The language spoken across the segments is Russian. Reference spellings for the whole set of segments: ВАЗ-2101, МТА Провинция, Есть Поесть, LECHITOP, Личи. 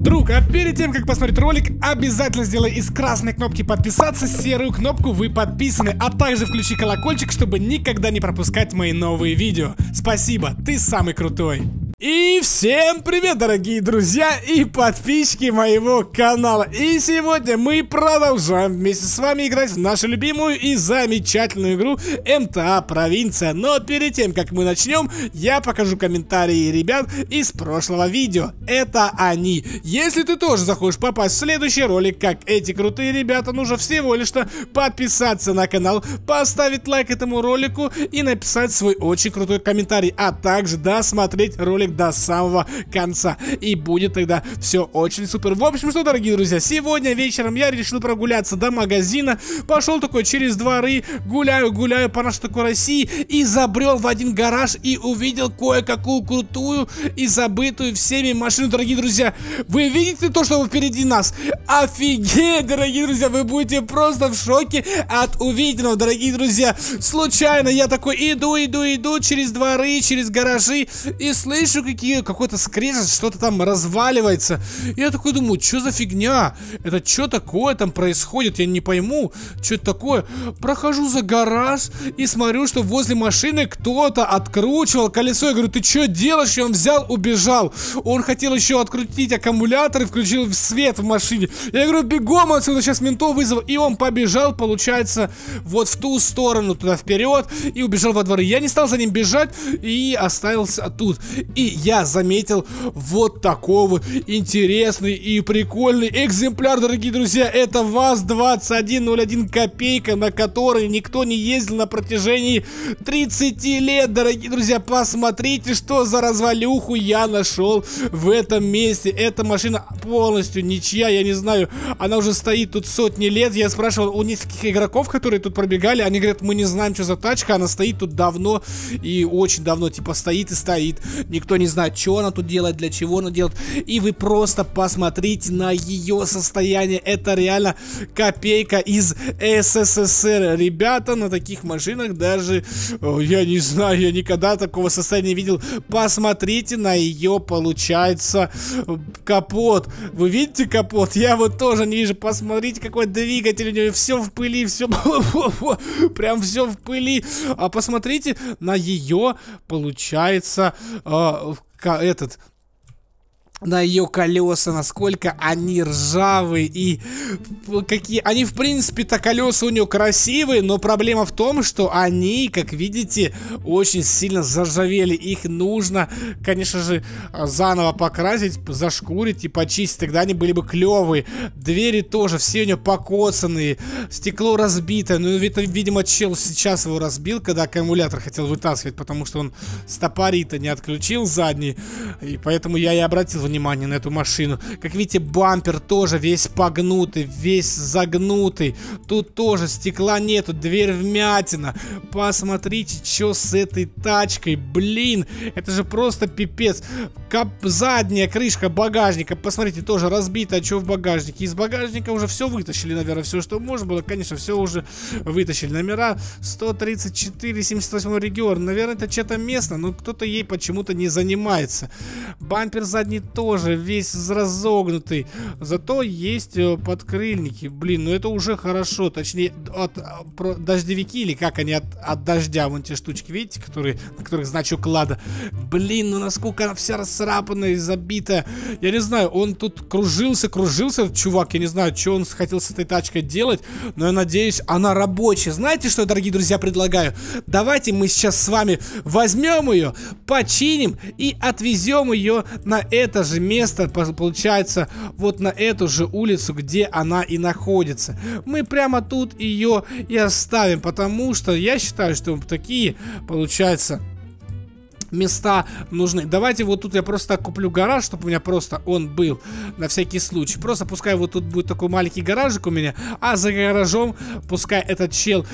Друг, а перед тем, как посмотреть ролик, обязательно сделай из красной кнопки подписаться серую кнопку «Вы подписаны», а также включи колокольчик, чтобы никогда не пропускать мои новые видео. Спасибо, ты самый крутой. И всем привет, дорогие друзья и подписчики моего канала. И сегодня мы продолжаем вместе с вами играть в нашу любимую и замечательную игру МТА Провинция. Но перед тем, как мы начнем, я покажу комментарии ребят из прошлого видео. Это они. Если ты тоже захочешь попасть в следующий ролик, как эти крутые ребята, нужно всего лишь-то подписаться на канал, поставить лайк этому ролику и написать свой очень крутой комментарий, а также досмотреть ролик до самого конца, и будет тогда все очень супер. В общем, что, дорогие друзья, сегодня вечером я решил прогуляться до магазина, пошел такой через дворы, гуляю по нашей такой России, и забрел в один гараж и увидел кое-какую крутую и забытую всеми машину. Дорогие друзья, вы видите то, что впереди нас? Офигеть, дорогие друзья, вы будете просто в шоке от увиденного, дорогие друзья. Случайно я такой иду через дворы, через гаражи, и слышу какой-то скрежет, что-то там разваливается. Я такой думаю, что за фигня? Это что такое там происходит? Я не пойму, что это такое. Прохожу за гараж и смотрю, что возле машины кто-то откручивал колесо. Я говорю, ты что делаешь? И он взял, убежал. Он хотел еще открутить аккумулятор и включил свет в машине. Я говорю, бегом отсюда, сейчас ментов вызову. И он побежал, получается, вот в ту сторону, туда вперед, и убежал во дворы. Я не стал за ним бежать и остался тут. И я заметил вот такой вот интересный и прикольный экземпляр, дорогие друзья. Это ВАЗ-2101 копейка, на которой никто не ездил на протяжении 30 лет. Дорогие друзья, посмотрите, что за развалюху я нашел в этом месте. Эта машина полностью ничья, я не знаю. Она уже стоит тут сотни лет. Я спрашивал у нескольких игроков, которые тут пробегали. Они говорят, мы не знаем, что за тачка. Она стоит тут давно и очень давно. Типа стоит и стоит. Никто не знает, что она тут делает, для чего она делает. И вы просто посмотрите на ее состояние. Это реально копейка из СССР. Ребята, на таких машинах даже, я не знаю, я никогда такого состояния не видел. Посмотрите на ее, получается, капот. Вы видите капот? Я вот тоже не вижу. Посмотрите, какой двигатель у нее. Все в пыли, все... Прям все в пыли. А посмотрите на ее, получается... на ее колеса, насколько они ржавые и какие... Они, в принципе-то, колеса у нее красивые, но проблема в том, что они, как видите, очень сильно заржавели. Их нужно, конечно же, заново покрасить, зашкурить и почистить. Тогда они были бы клевые. Двери тоже все у нее покоцанные. Стекло разбитое. Ну, это, видимо, чел сейчас его разбил, когда аккумулятор хотел вытаскивать, потому что он стопорито не отключил задний. И поэтому я и обратил внимание на эту машину. Как видите, бампер тоже весь погнутый, весь загнутый. Тут тоже стекла нету, дверь вмятина. Посмотрите, что с этой тачкой. Блин, это же просто пипец. Задняя крышка багажника, посмотрите, тоже разбита. А что в багажнике? Из багажника уже все вытащили, наверное, все, что можно было. Конечно, все уже вытащили. Номера 134, 78 регион. Наверное, это что-то местное, но кто-то ей почему-то не занимается. Бампер задний тоже весь разогнутый. Зато есть подкрыльники. Блин, ну это уже хорошо. Точнее, дождевики, или как они от дождя. Вон те штучки, видите, которые, на которых значок лада. Блин, ну насколько она вся расцарапанная и забитая. Я не знаю, он тут кружился, чувак. Я не знаю, что он хотел с этой тачкой делать, но я надеюсь, она рабочая. Знаете что, дорогие друзья, предлагаю? Давайте мы сейчас с вами возьмем ее, починим и отвезем ее на это же место, получается, вот на эту же улицу, где она и находится. Мы прямо тут ее и оставим, потому что я считаю, что такие, получается, места нужны. Давайте вот тут я просто куплю гараж, чтобы у меня просто он был на всякий случай. Просто пускай вот тут будет такой маленький гаражик у меня, а за гаражом пускай этот чел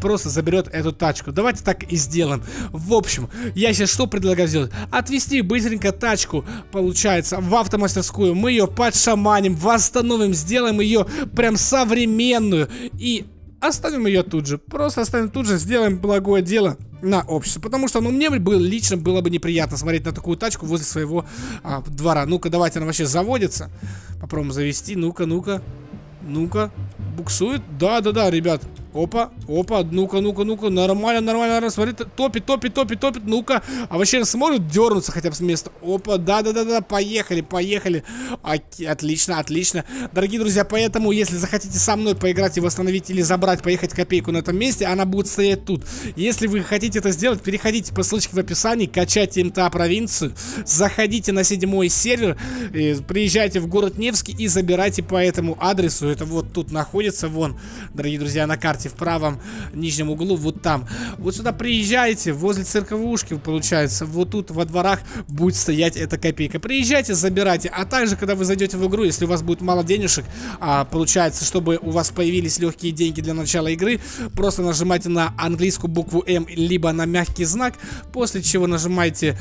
просто заберет эту тачку. Давайте так и сделаем. В общем, я сейчас что предлагаю сделать? Отвезти быстренько тачку, получается, в автомастерскую. Мы ее подшаманим, восстановим, сделаем ее прям современную и оставим ее тут же. Просто оставим тут же, сделаем благое дело. на общество. Потому что, ну, мне бы лично было бы неприятно смотреть на такую тачку возле своего двора. Ну-ка, давайте она вообще заводится. Попробуем завести. Ну-ка, ну-ка. Ну-ка. Буксует. Да-да-да, ребят. Опа, опа, ну-ка, ну-ка, ну-ка. Нормально, нормально, нормально. Смотри, топит, топит, топит, топит. Ну-ка. А вообще сможет дернуться хотя бы с места. Опа, да-да-да-да. Поехали, поехали. Отлично, отлично. Дорогие друзья, поэтому, если захотите со мной поиграть и восстановить или забрать, поехать копейку на этом месте, она будет стоять тут. Если вы хотите это сделать, переходите по ссылочке в описании, качайте МТА Провинцию, заходите на седьмой сервер, приезжайте в город Невский и забирайте по этому адресу. Это вот тут находится, вон, дорогие друзья, на карте в правом нижнем углу, вот там. Вот сюда приезжаете, возле церковушки, получается, вот тут во дворах будет стоять эта копейка. Приезжайте, забирайте. А также, когда вы зайдете в игру, если у вас будет мало денежек, получается, чтобы у вас появились легкие деньги для начала игры, просто нажимайте на английскую букву М, либо на мягкий знак, после чего нажимаете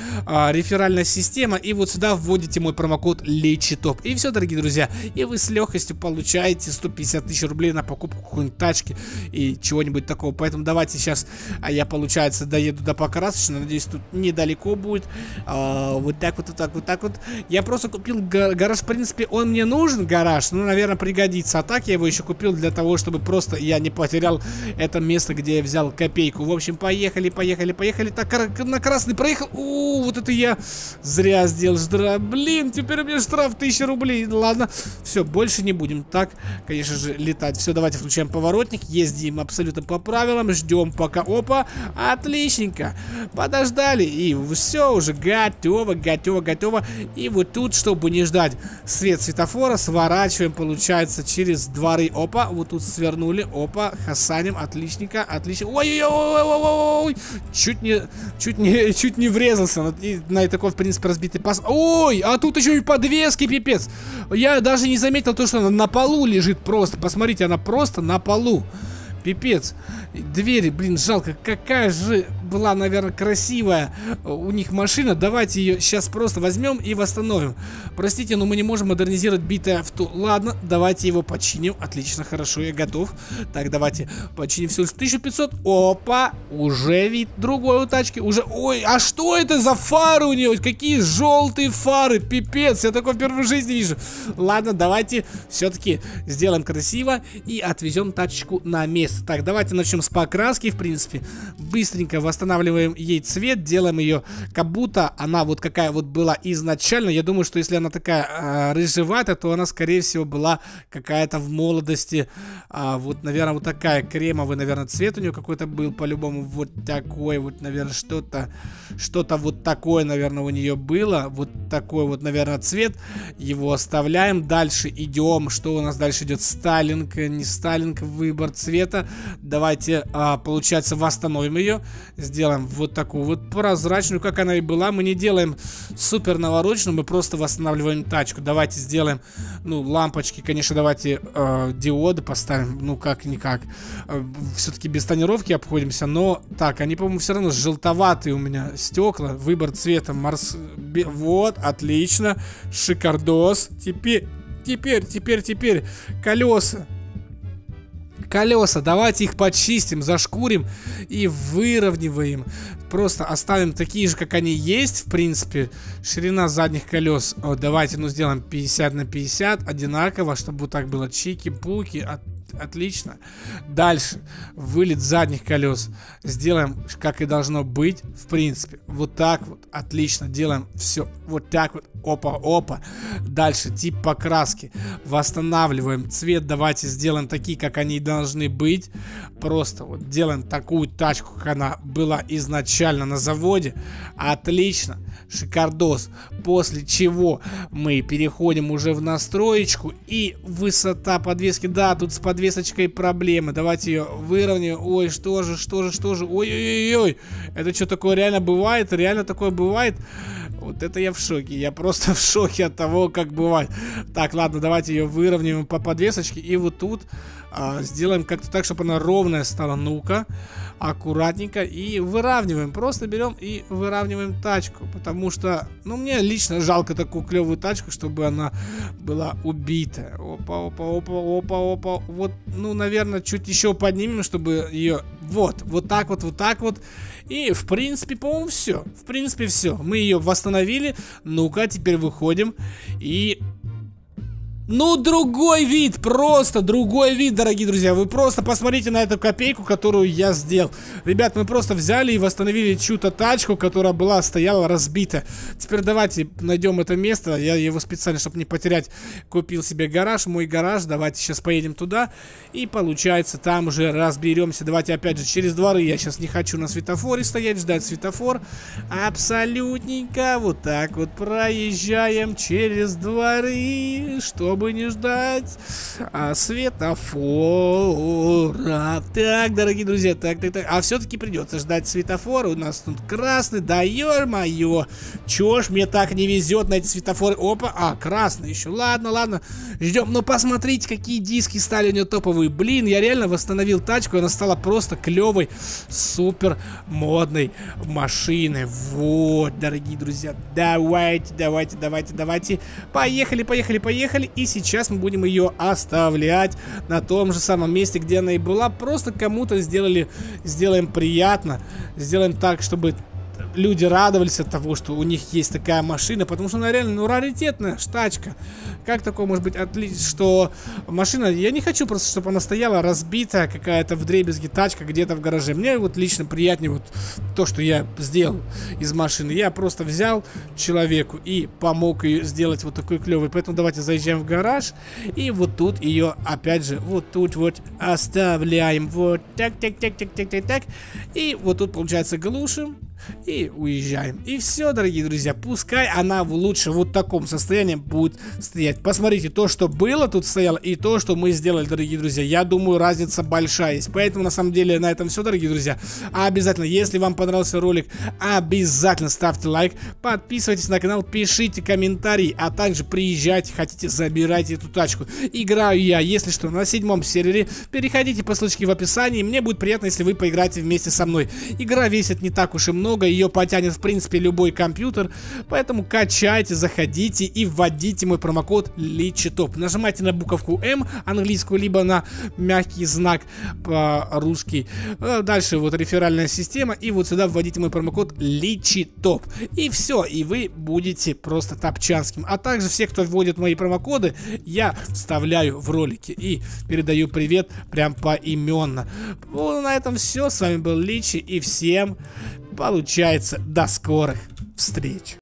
реферальная система, и вот сюда вводите мой промокод LECHITOP. И все, дорогие друзья, и вы с легкостью получаете 150 тысяч рублей на покупку какой-нибудь тачки и чего-нибудь такого. Поэтому давайте сейчас, я, получается, доеду до покрасочной. Надеюсь, тут недалеко будет. Вот так вот, вот так вот, так вот. Я просто купил гараж, в принципе, он мне нужен, гараж, ну, наверное, пригодится. А так я его еще купил для того, чтобы просто я не потерял это место, где я взял копейку. В общем, поехали, поехали, поехали. Так, на красный проехал. Вот это я зря сделал штраф. Блин, теперь у меня штраф 1000 рублей. Ладно, все, больше не будем так, конечно же, летать. Все, давайте включаем поворотник. Ездим абсолютно по правилам, ждем пока. Опа, отличненько. Подождали, и все, уже готово, готово, готово. И вот тут, чтобы не ждать свет светофора, сворачиваем, получается, через дворы. Опа, вот тут свернули, опа, хасаним, отличненько, отлично. Ой-ой-ой-ой-ой-ой-ой, чуть не врезался. И на такой, в принципе, разбитый пас. Ой, а тут еще и подвески, пипец. Я даже не заметил то, что она на полу лежит просто. Посмотрите, она просто на полу. Пипец. Двери, блин, жалко. Какая же была, наверное, красивая у них машина. Давайте ее сейчас просто возьмем и восстановим. Простите, но мы не можем модернизировать битое авто. Ладно, давайте его починим. Отлично, хорошо, я готов. Так, давайте починим всего лишь 1500. Опа, уже вид другой у тачки. Уже, ой, а что это за фары у нее? Какие желтые фары, пипец. Я такое впервые в жизни вижу. Ладно, давайте все-таки сделаем красиво и отвезем тачку на место. Так, давайте начнем с покраски, в принципе. Быстренько восстанавливаем ей цвет, делаем ее, как будто она вот какая вот была изначально. Я думаю, что если она такая рыжеватая, то она, скорее всего, была какая-то в молодости. Вот, наверное, вот такая кремовый, наверное, цвет у нее какой-то был, по-любому, вот такой, вот, наверное, что-то вот такое, наверное, у нее было. Вот такой вот, наверное, цвет. Его оставляем. Дальше идем. Что у нас дальше идет? Стайлинг, не стайлинг, выбор цвета. Давайте, получается, восстановим ее. Сделаем вот такую вот прозрачную, как она и была. Мы не делаем супер навороченную, мы просто восстанавливаем тачку. Давайте сделаем, ну, лампочки, конечно, давайте диоды поставим. Ну, как-никак. Все-таки без тонировки обходимся, но так, они, по-моему, все равно желтоватые у меня стекла. Выбор цвета вот, отлично. Шикардос. Теперь колеса. Колеса, давайте их почистим, зашкурим и выравниваем. Просто оставим такие же, как они есть, в принципе. Ширина задних колес, давайте, ну, сделаем 50 на 50, одинаково, чтобы вот так было. Чики-пуки, отлично. Дальше, вылет задних колес сделаем, как и должно быть, в принципе. Вот так вот, отлично, делаем все вот так вот. Опа-опа. Дальше тип покраски. Восстанавливаем цвет. Давайте сделаем такие, как они должны быть. Просто вот делаем такую тачку, как она была изначально на заводе. Отлично. Шикардос. После чего мы переходим уже в настроечку. И высота подвески. Да, тут с подвесочкой проблемы. Давайте ее выровняем. Ой, что же. Ой-ой-ой. Это что такое реально бывает? Реально такое бывает? Вот это я в шоке. Я просто в шоке от того, как бывает. Так, ладно, давайте ее выровняем по подвесочке. И вот тут сделаем как-то так, чтобы она ровная стала. Ну-ка, аккуратненько. И выравниваем. Просто берем и выравниваем тачку. Потому что, ну, мне лично жалко такую клевую тачку, чтобы она была убитая. Опа-опа-опа-опа-опа. Вот, ну, наверное, чуть еще поднимем, чтобы ее Вот, вот так вот, вот так вот. И, в принципе, по-моему, все. В принципе, все. Мы ее восстановили. Ну-ка, теперь выходим. И... ну, другой вид, просто другой вид, дорогие друзья. Вы просто посмотрите на эту копейку, которую я сделал. Ребят, мы просто взяли и восстановили чью-то тачку, которая была, стояла, разбита. Теперь давайте найдем это место. Я его специально, чтобы не потерять, купил себе гараж, мой гараж. Давайте сейчас поедем туда. И получается, там уже разберемся. Давайте опять же через дворы. Я сейчас не хочу на светофоре стоять, ждать светофор. Абсолютненько вот так вот проезжаем через дворы, чтобы не ждать светофора. Так, дорогие друзья, так. А все-таки придется ждать светофора. У нас тут красный, да ё-моё. Чё ж мне так не везет на эти светофоры. Опа, а, красный еще. Ладно, ладно, ждем. Ну, посмотрите, какие диски стали у нее топовые. Блин, я реально восстановил тачку. Она стала просто клевой, супер модной машиной. Вот, дорогие друзья. Давайте. Поехали. И сейчас мы будем ее оставлять на том же самом месте, где она и была. Просто кому-то сделаем приятно. Сделаем так, чтобы люди радовались от того, что у них есть такая машина. Потому что она реально, ну, раритетная штачка. Как такое может быть отлично, что машина... Я не хочу просто, чтобы она стояла разбитая, какая-то вдребезги тачка где-то в гараже. Мне вот лично приятнее вот то, что я сделал из машины. Я просто взял человеку и помог ее сделать вот такой клевый. Поэтому давайте заезжаем в гараж. И вот тут ее, опять же, вот тут вот оставляем. Вот так. И вот тут, получается, глушим. И уезжаем. И все, дорогие друзья. Пускай она лучше вот в таком состоянии будет стоять. Посмотрите, то, что было тут стояло, и то, что мы сделали, дорогие друзья. Я думаю, разница большая есть. Поэтому, на самом деле, на этом все, дорогие друзья. Обязательно, если вам понравился ролик, обязательно ставьте лайк, подписывайтесь на канал, пишите комментарии, а также приезжайте, хотите, забирайте эту тачку. Играю я, если что, на 7-м сервере. Переходите по ссылочке в описании. Мне будет приятно, если вы поиграете вместе со мной. Игра весит не так уж и много. Ее потянет, в принципе, любой компьютер. Поэтому качайте, заходите и вводите мой промокод LECHITOP. Нажимайте на буковку М английскую, либо на мягкий знак по-русски. Дальше вот реферальная система. И вот сюда вводите мой промокод LECHITOP. И все, и вы будете просто топчанским. А также все, кто вводит мои промокоды, я вставляю в ролики и передаю привет прям поименно. Ну, на этом все. С вами был Личи, и всем получается, до скорых встреч.